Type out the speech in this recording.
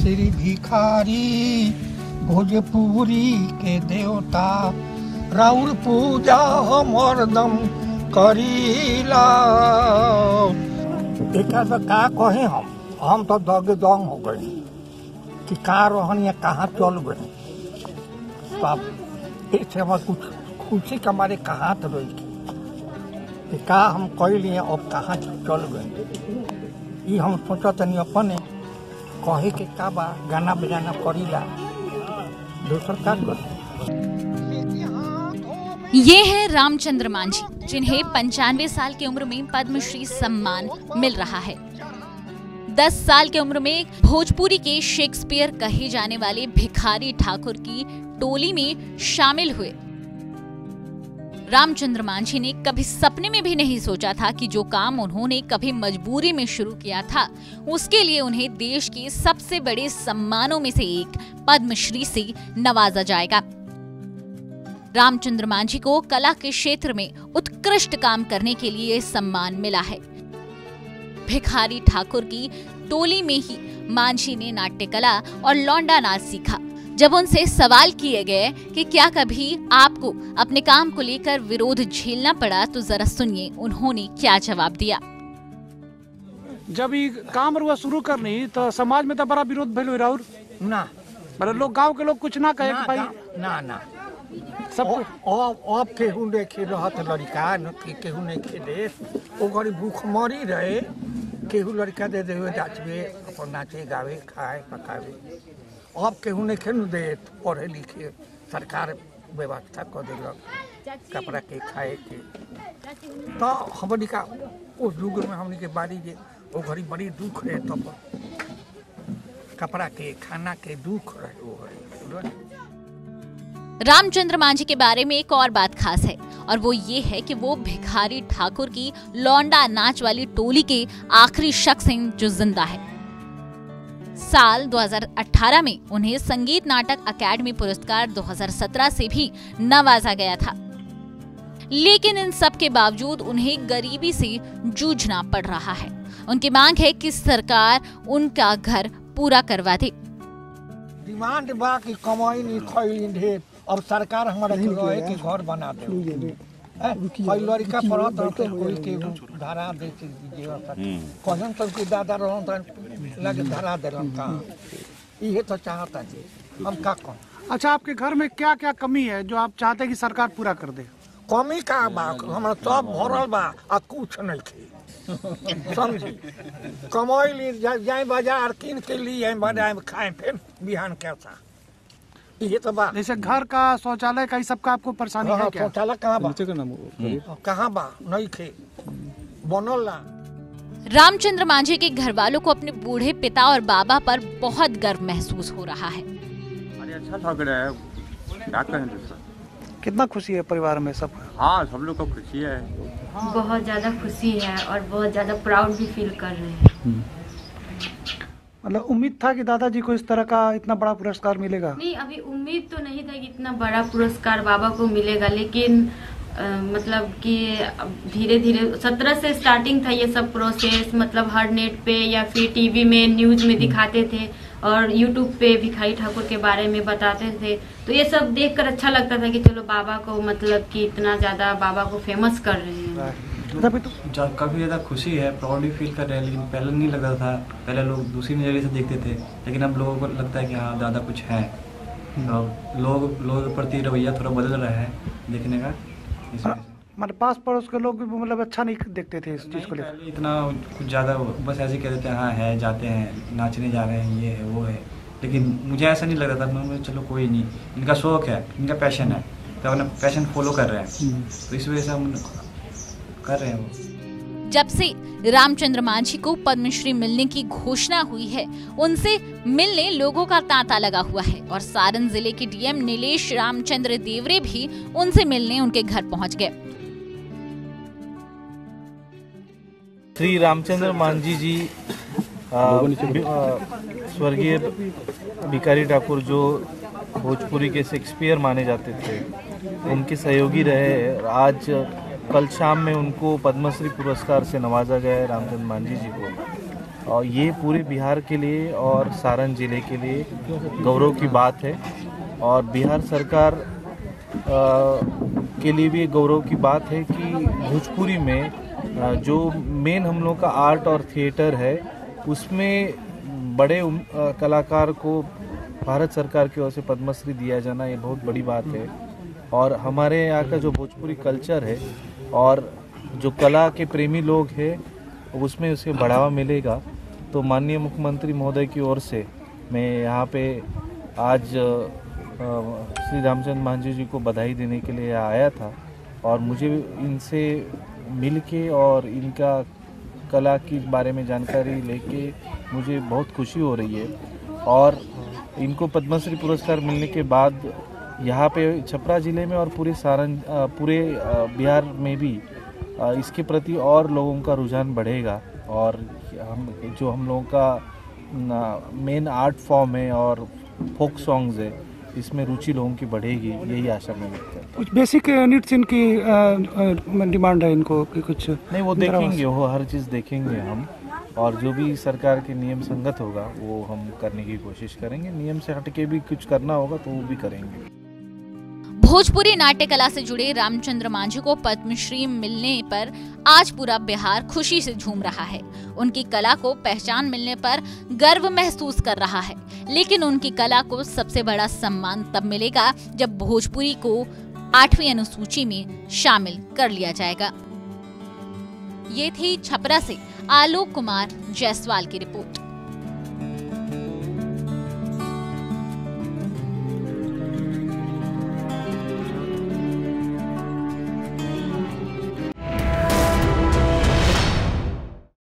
श्री भिखारी भोजपुरी के देवता राउर पूजा हम हरदम करीला। देखा से का कहे हम तो दगे दंग हो गए कि कहाँ रहन या कहाँ चल गए। ऐसे हम कुछ खुशी के हमारे कहाँ तो रही का हम कैलिए अब कहाँ चल गए। हम सोचत नहीं अपने कहे के का बा गाना बजाना करीला दूसर का। ये है रामचंद्र मांझी जिन्हें 95 साल की उम्र में पद्मश्री सम्मान मिल रहा है। 10 साल की उम्र में भोजपुरी के शेक्सपियर कहे जाने वाले भिखारी ठाकुर की टोली में शामिल हुए। रामचंद्र मांझी ने कभी सपने में भी नहीं सोचा था कि जो काम उन्होंने कभी मजबूरी में शुरू किया था उसके लिए उन्हें देश के सबसे बड़े सम्मानों में से एक पद्मश्री से नवाजा जाएगा। रामचंद्र मांझी को कला के क्षेत्र में उत्कृष्ट काम करने के लिए सम्मान मिला है। भिखारी ठाकुर की टोली में ही मांझी ने नाट्य कला और लौंडा नाच सीखा। जब उनसे सवाल किए गए कि क्या कभी आपको अपने काम को लेकर विरोध झेलना पड़ा तो जरा सुनिए उन्होंने क्या जवाब दिया। जब ये काम रुआ शुरू करनी तो समाज में तो बड़ा विरोध भइल रहौर ना, मतलब लोग गांव के लोग कुछ ना कहे कि भाई ना ना सब अब केहू ने खे रहत लड़का न केहू ने खे दे ओ गरीब भूखमरी रहे केहू लड़का दे दे नाचबे अपन नाचे गावे खाए पकावे। अब केहू ने खेन दे पढ़े लिखे सरकार व्यवस्था कर दिलक कपड़ा के खाए के। तो हमनी का उस युग में हमनी के बारी जे ओ घड़ी बड़ी दुख रहे तब कपड़ा के खाना के दुख रहे ओ घड़ी। रामचंद्र मांझी के बारे में एक और बात खास है और वो ये है कि वो भिखारी ठाकुर की लौंडा नाच वाली टोली के आखिरी शख्स हैं जो जिंदा है। साल 2018 में उन्हें संगीत नाटक अकादमी पुरस्कार 2017 से भी नवाजा गया था, लेकिन इन सब के बावजूद उन्हें गरीबी से जूझना पड़ रहा है। उनकी मांग है कि सरकार उनका घर पूरा करवा दे। डिमांड बा कि कमाई नहीं खैली अब सरकार हमारे के घर बना दे लड़का पढ़त के धरा दे कहन सबके दादा लगे धरा दिलन कहाँ ये तो चाहता जी हम का कौन। अच्छा आपके घर में क्या क्या कमी है जो आप चाहते हैं कि सरकार पूरा कर दे? कमी का बा हमारा सब भरल बा आ कुछ नहीं थी समझी कमाई ली जाए बाजार किन के लिए बनाए खाए फिर बिहान कैसा ये तो बात। जैसे घर का शौचालय का सब का आपको परेशानी है क्या? शौचालय कहाँ बा नहीं खे बनल ना। रामचंद्र मांझी के घर वालों को अपने बूढ़े पिता और बाबा पर बहुत गर्व महसूस हो रहा है। अच्छा लग रहा है कितना खुशी है परिवार में सब? हाँ सब लोग को खुशी है, बहुत ज्यादा खुशी है और बहुत ज्यादा प्राउड भी फील कर रहे हैं। मतलब उम्मीद था कि दादाजी को इस तरह का इतना बड़ा पुरस्कार मिलेगा? नहीं अभी उम्मीद तो नहीं था कि इतना बड़ा पुरस्कार बाबा को मिलेगा, लेकिन मतलब कि धीरे धीरे 17 से स्टार्टिंग था ये सब प्रोसेस। मतलब हर नेट पे या फिर टीवी में न्यूज में दिखाते थे और यूट्यूब पे भिखारी ठाकुर के बारे में बताते थे, तो ये सब देखकर अच्छा लगता था कि चलो बाबा को मतलब कि इतना ज़्यादा बाबा को फेमस कर रहे हैं। तो काफ़ी ज़्यादा खुशी है, प्राउडली फील कर रहे हैं, लेकिन पहले नहीं लगता था। पहले लोग दूसरी नज़रिए से देखते थे, लेकिन अब लोगों को लगता है कि हाँ दादा कुछ है। तो लोगों के प्रति रवैया थोड़ा बदल रहा है देखने का। हमारे पास पड़ोस के लोग भी मतलब अच्छा नहीं देखते थे इस चीज़ को लेकर, इतना कुछ ज़्यादा बस ऐसे कह देते हैं हाँ है जाते हैं नाचने जा रहे हैं ये है वो है। लेकिन मुझे ऐसा नहीं लग रहा था, मैं चलो कोई नहीं इनका शौक है इनका पैशन है तो अपना पैशन फॉलो कर रहे हैं, तो इस वजह से हम कर रहे हैं वो। जब से रामचंद्र मांझी को पद्मश्री मिलने की घोषणा हुई है उनसे मिलने लोगों का तांता लगा हुआ है और सारण जिले के डीएम नीलेश रामचंद्र देवरे भी उनसे मिलने उनके घर पहुँच गए। श्री रामचंद्र मांझी जी स्वर्गीय भिखारी ठाकुर जो भोजपुरी के शेक्सपियर माने जाते थे उनके सहयोगी रहे। आज कल शाम में उनको पद्मश्री पुरस्कार से नवाजा गया है रामचंद्र मांझी जी को और ये पूरे बिहार के लिए और सारण ज़िले के लिए गौरव की बात है और बिहार सरकार के लिए भी गौरव की बात है कि भोजपुरी में जो मेन हम लोग का आर्ट और थिएटर है उसमें बड़े कलाकार को भारत सरकार की ओर से पद्मश्री दिया जाना ये बहुत बड़ी बात है। और हमारे यहाँ का जो भोजपुरी कल्चर है और जो कला के प्रेमी लोग हैं उसमें उसे बढ़ावा मिलेगा। तो माननीय मुख्यमंत्री महोदय की ओर से मैं यहाँ पे आज श्री रामचंद्र मांझी जी को बधाई देने के लिए आया था और मुझे इनसे मिलके और इनका कला के बारे में जानकारी लेके मुझे बहुत खुशी हो रही है। और इनको पद्मश्री पुरस्कार मिलने के बाद यहाँ पे छपरा ज़िले में और पूरे बिहार में भी इसके प्रति और लोगों का रुझान बढ़ेगा और हम लोगों का मेन आर्ट फॉर्म है और फोक सॉन्ग्स है इसमें रुचि लोगों की बढ़ेगी, यही आशा में व्यक्त है। कुछ बेसिक नीड्स इनकी डिमांड है इनको कि कुछ नहीं, वो देखेंगे, वो हर चीज़ देखेंगे हम और जो भी सरकार के नियम संगत होगा वो हम करने की कोशिश करेंगे। नियम से हटके भी कुछ करना होगा तो वो भी करेंगे। भोजपुरी नाट्य कला से जुड़े रामचंद्र मांझी को पद्मश्री मिलने पर आज पूरा बिहार खुशी से झूम रहा है। उनकी कला को पहचान मिलने पर गर्व महसूस कर रहा है, लेकिन उनकी कला को सबसे बड़ा सम्मान तब मिलेगा जब भोजपुरी को 8वीं अनुसूची में शामिल कर लिया जाएगा। ये थी छपरा से आलोक कुमार जैसवाल की रिपोर्ट।